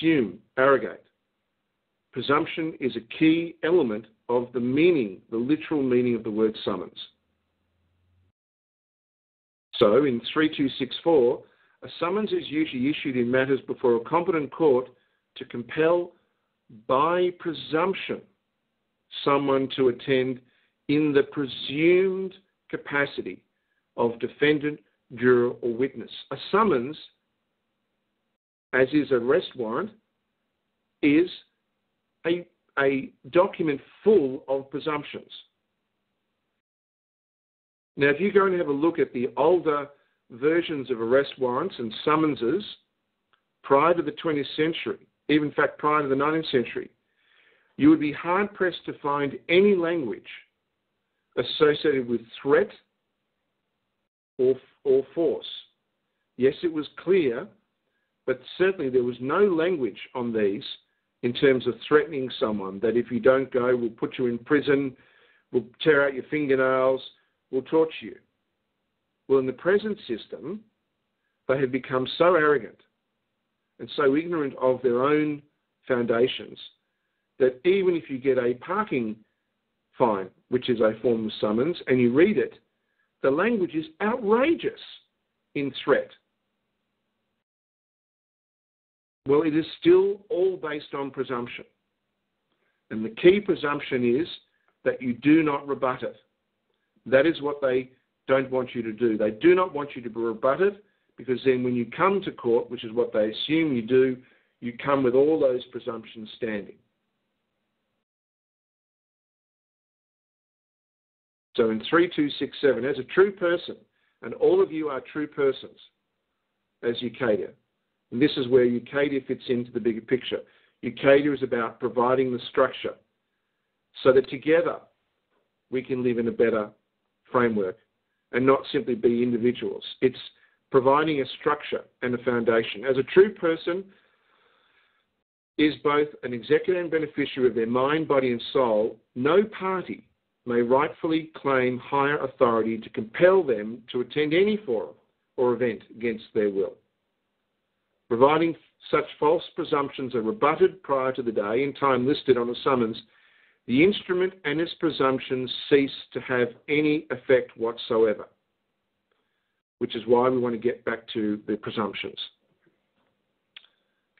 assume, arrogate. Presumption is a key element of the meaning, the literal meaning of the word summons. So in 3264, a summons is usually issued in matters before a competent court to compel by presumption someone to attend in the presumed capacity of defendant, juror, or witness. A summons, as is an arrest warrant, is a document full of presumptions. Now, if you go and have a look at the older versions of arrest warrants and summonses prior to the 20th century, even in fact prior to the 19th century, you would be hard-pressed to find any language associated with threat or force. Yes, it was clear, but certainly there was no language on these in terms of threatening someone that if you don't go, we'll put you in prison, we'll tear out your fingernails, we'll torture you. Well, in the present system, they have become so arrogant and so ignorant of their own foundations that even if you get a parking fine, which is a form of summons, and you read it, the language is outrageous in threat. Well, it is still all based on presumption. And the key presumption is that you do not rebut it. That is what they don't want you to do. They do not want you to rebut it, because then when you come to court, which is what they assume you do, you come with all those presumptions standing. So in 3267, as a true person, and all of you are true persons, as Ucadia. And this is where Ucadia fits into the bigger picture. Ucadia is about providing the structure so that together we can live in a better framework and not simply be individuals. It's providing a structure and a foundation. As a true person is both an executor and beneficiary of their mind, body and soul, no party may rightfully claim higher authority to compel them to attend any forum or event against their will. Providing such false presumptions are rebutted prior to the day and time listed on a summons, the instrument and its presumptions cease to have any effect whatsoever, which is why we want to get back to the presumptions.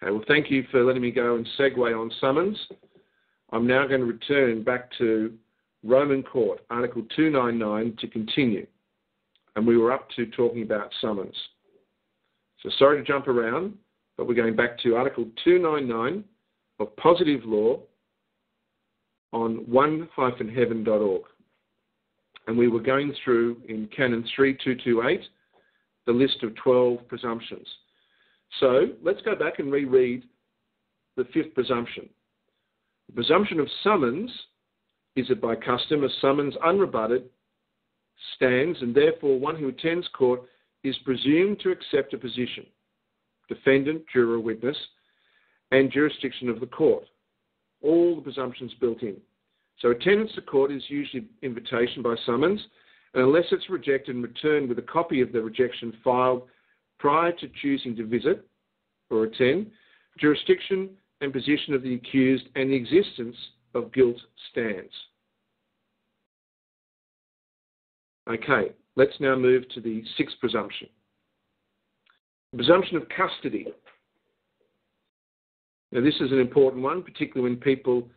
Okay, well, thank you for letting me go and segue on summons. I'm now going to return back to Roman Court, Article 299, to continue. And we were up to talking about summons. So sorry to jump around, but we're going back to Article 299 of Positive Law on one-heaven.org. And we were going through in Canon 3228 the list of 12 presumptions. So let's go back and reread the fifth presumption. The presumption of summons is that by custom a summons unrebutted stands, and therefore one who attends court is presumed to accept a position, defendant, juror, witness, and jurisdiction of the court. All the presumptions built in. So attendance to court is usually invitation by summons, and unless it's rejected and returned with a copy of the rejection filed prior to choosing to visit or attend, jurisdiction and position of the accused and the existence of guilt stands. Okay, let's now move to the sixth presumption. The presumption of custody. Now, this is an important one, particularly when people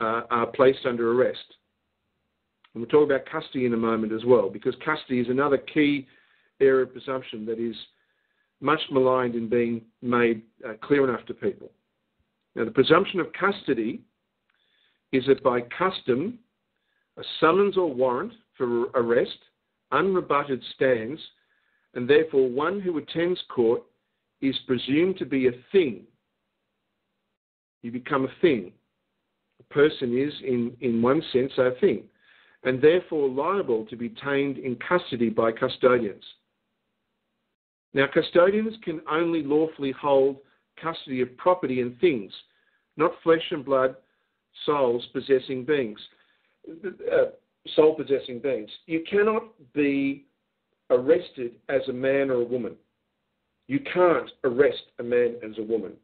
are placed under arrest. And we'll talk about custody in a moment as well, because custody is another key area of presumption that is much maligned in being made clear enough to people. Now, the presumption of custody is that by custom, a summons or warrant for arrest, unrebutted stands, and therefore one who attends court is presumed to be a thing. You become a thing. A person is, in one sense, a thing, and therefore liable to be tained in custody by custodians. Now, custodians can only lawfully hold custody of property and things, not flesh and blood, soul-possessing beings. You cannot be arrested as a man or a woman. You can't arrest a man as a woman.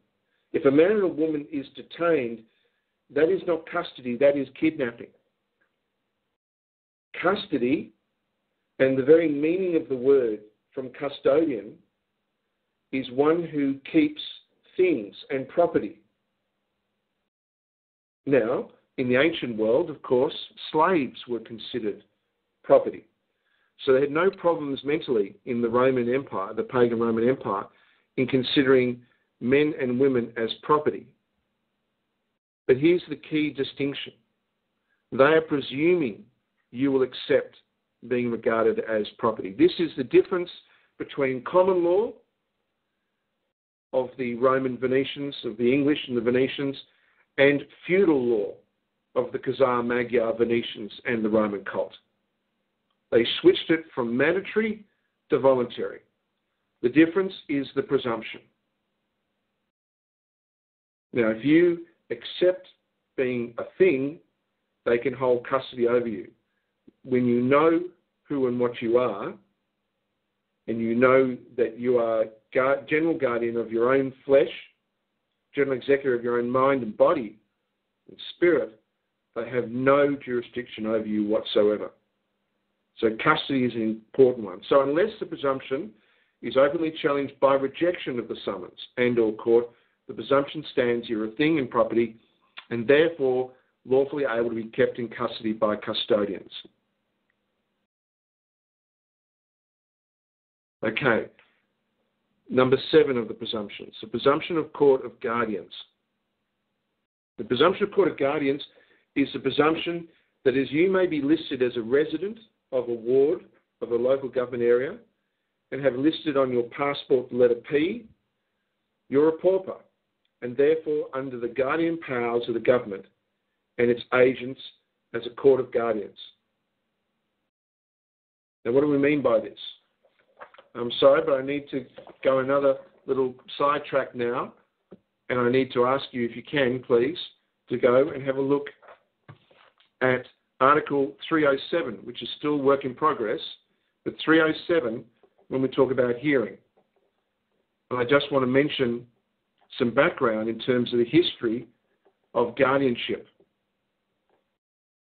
If a man or a woman is detained, that is not custody, that is kidnapping. Custody, and the very meaning of the word from custodian, is one who keeps things and property. Now, in the ancient world, of course, slaves were considered property. So they had no problems mentally in the Roman Empire, the pagan Roman Empire, in considering men and women as property. But here's the key distinction. They are presuming you will accept being regarded as property. This is the difference between common law of the Roman Venetians, of the English and the Venetians, and feudal law of the Khazar, Magyar, Venetians and the Roman cult. They switched it from mandatory to voluntary. The difference is the presumption. Now, if you accept being a thing, they can hold custody over you. When you know who and what you are, and you know that you are general guardian of your own flesh, general executor of your own mind and body and spirit, they have no jurisdiction over you whatsoever. So custody is an important one. So unless the presumption is openly challenged by rejection of the summons and or court, the presumption stands you're a thing and property and therefore lawfully able to be kept in custody by custodians. Okay, number 7 of the presumptions, the presumption of court of guardians. The presumption of court of guardians is the presumption that as you may be listed as a resident of a ward of a local government area and have listed on your passport the letter P, you're a pauper and therefore under the guardian powers of the government and its agents as a court of guardians. Now, what do we mean by this? I'm sorry, but I need to go another little sidetrack now, and I need to ask you, if you can, please, to go and have a look at Article 307, which is still work in progress, but 307 when we talk about hearing. And I just want to mention some background in terms of the history of guardianship,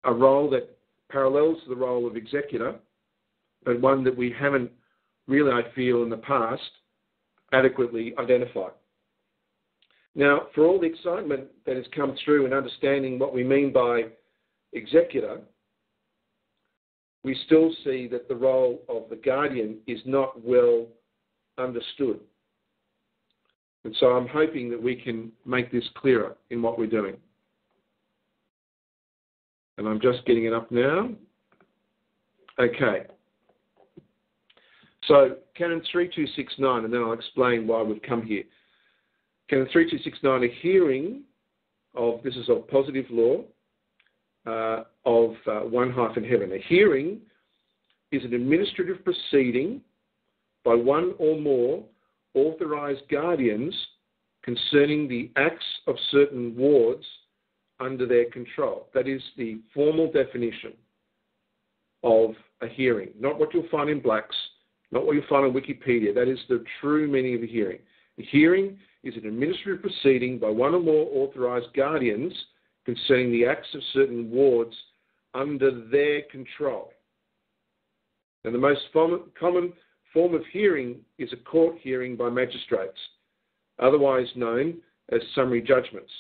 a role that parallels the role of executor, but one that we haven't really, I feel, in the past, adequately identified. Now, for all the excitement that has come through in understanding what we mean by executor, we still see that the role of the guardian is not well understood. And so I'm hoping that we can make this clearer in what we're doing. And I'm just getting it up now. Okay. So, Canon 3269, and then I'll explain why we've come here. Canon 3269, a hearing of, this is of positive law, of one-heaven. A hearing is an administrative proceeding by one or more authorised guardians concerning the acts of certain wards under their control. That is the formal definition of a hearing, not what you'll find in Blacks, not what you find on Wikipedia. That is the true meaning of a hearing. A hearing is an administrative proceeding by one or more authorised guardians concerning the acts of certain wards under their control. And the most common form of hearing is a court hearing by magistrates, otherwise known as summary judgments,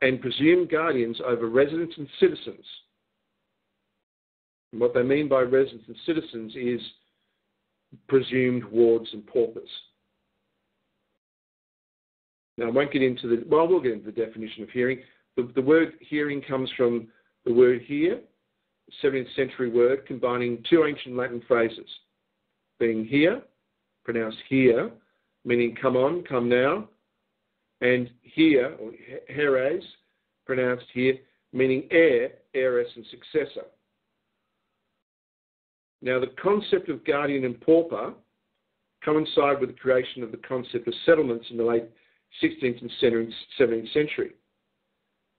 and presumed guardians over residents and citizens. And what they mean by residents and citizens is presumed wards and paupers. Now, I won't get into the, well, we'll get into the definition of hearing. The word hearing comes from the word hear, a 17th century word combining two ancient Latin phrases, being hear, pronounced here, meaning come on, come now, and hear, or heres, pronounced here, meaning heir, heiress, and successor. Now, the concept of guardian and pauper coincide with the creation of the concept of settlements in the late 16th and 17th century.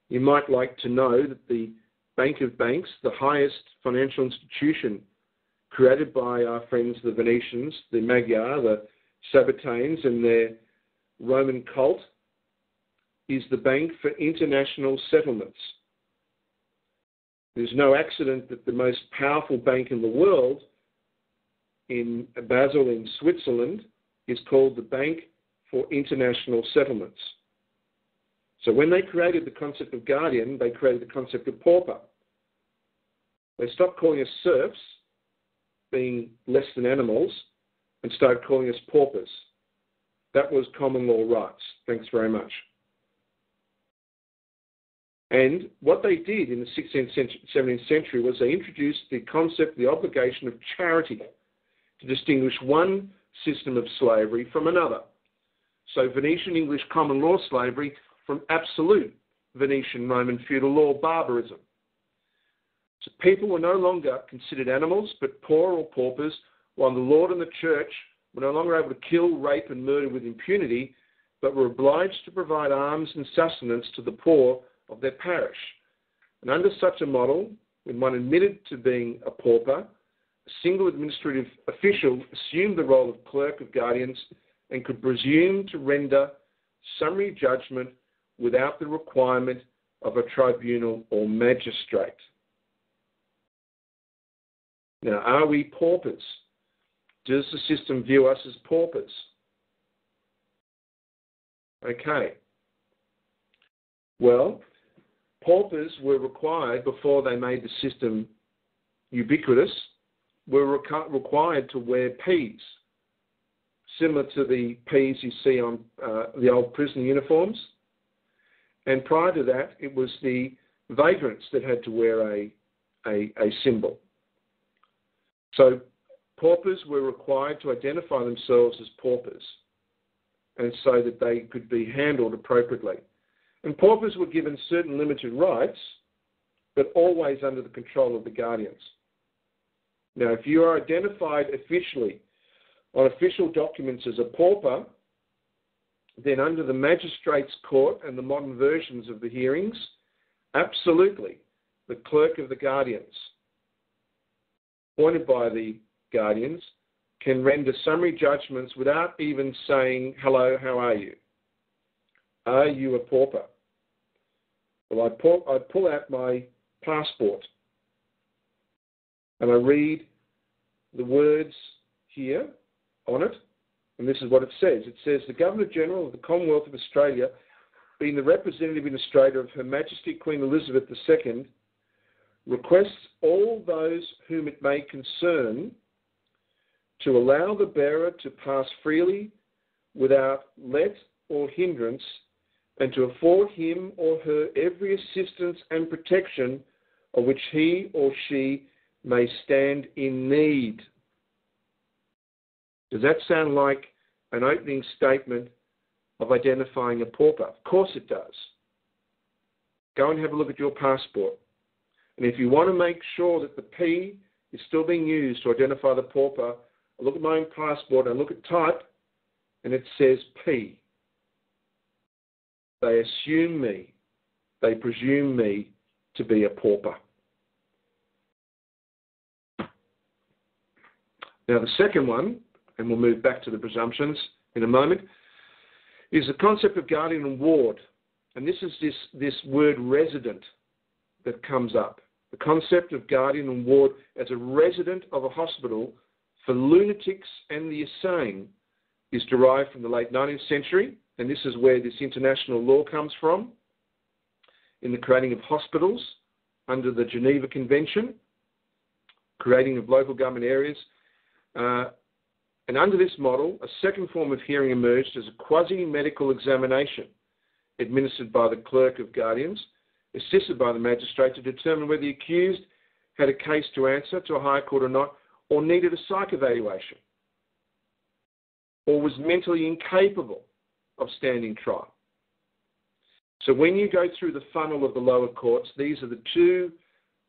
You might like to know that the Bank of Banks, the highest financial institution created by our friends the Venetians, the Magyar, the Sabatanes and their Roman cult is the Bank for International Settlements. There's no accident that the most powerful bank in the world, in Basel in Switzerland, is called the Bank for International Settlements. So when they created the concept of guardian, they created the concept of pauper. They stopped calling us serfs, being less than animals, and started calling us paupers. That was common law rights. Thanks very much. And what they did in the 16th century, 17th century was they introduced the concept, the obligation of charity to distinguish one system of slavery from another. So Venetian English common law slavery from absolute Venetian Roman feudal law barbarism. So people were no longer considered animals, but poor or paupers, while the Lord and the Church were no longer able to kill, rape and murder with impunity, but were obliged to provide arms and sustenance to the poor of their parish. And under such a model, when one admitted to being a pauper, a single administrative official assumed the role of clerk of guardians and could presume to render summary judgment without the requirement of a tribunal or magistrate. Now, are we paupers? Does the system view us as paupers? Okay. Well, paupers were required, before they made the system ubiquitous, were required to wear peas, similar to the peas you see on the old prison uniforms. And prior to that, it was the vagrants that had to wear a symbol. So paupers were required to identify themselves as paupers, and so that they could be handled appropriately. And paupers were given certain limited rights, but always under the control of the guardians. Now, if you are identified officially on official documents as a pauper, then under the magistrate's court and the modern versions of the hearings, absolutely the clerk of the guardians, appointed by the guardians, can render summary judgments without even saying, hello, how are you? Are you a pauper? Well, I pull out my passport and I read the words here on it, and this is what it says. It says, the Governor-General of the Commonwealth of Australia, being the representative in Australia of Her Majesty Queen Elizabeth II, requests all those whom it may concern to allow the bearer to pass freely without let or hindrance, and to afford him or her every assistance and protection of which he or she may stand in need. Does that sound like an opening statement of identifying a pauper? Of course it does. Go and have a look at your passport. And if you want to make sure that the P is still being used to identify the pauper, I look at my own passport and I look at type, and it says P. They assume me, they presume me to be a pauper. Now the second one, and we'll move back to the presumptions in a moment, is the concept of guardian and ward. And this is this word resident that comes up. The concept of guardian and ward as a resident of a hospital for lunatics and the insane is derived from the late 19th century. And this is where this international law comes from, in the creating of hospitals under the Geneva Convention, creating of local government areas. And under this model, a second form of hearing emerged as a quasi-medical examination administered by the clerk of guardians, assisted by the magistrate to determine whether the accused had a case to answer to a higher court or not, or needed a psych evaluation, or was mentally incapable of standing trial. So when you go through the funnel of the lower courts, these are the two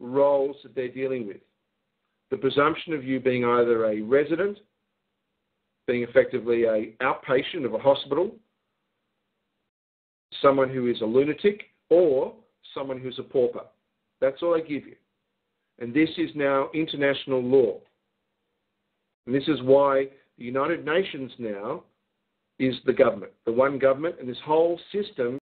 roles that they're dealing with. The presumption of you being either a resident, being effectively an outpatient of a hospital, someone who is a lunatic, or someone who's a pauper. That's all I give you. And this is now international law. And this is why the United Nations now is the government, the one government, and this whole system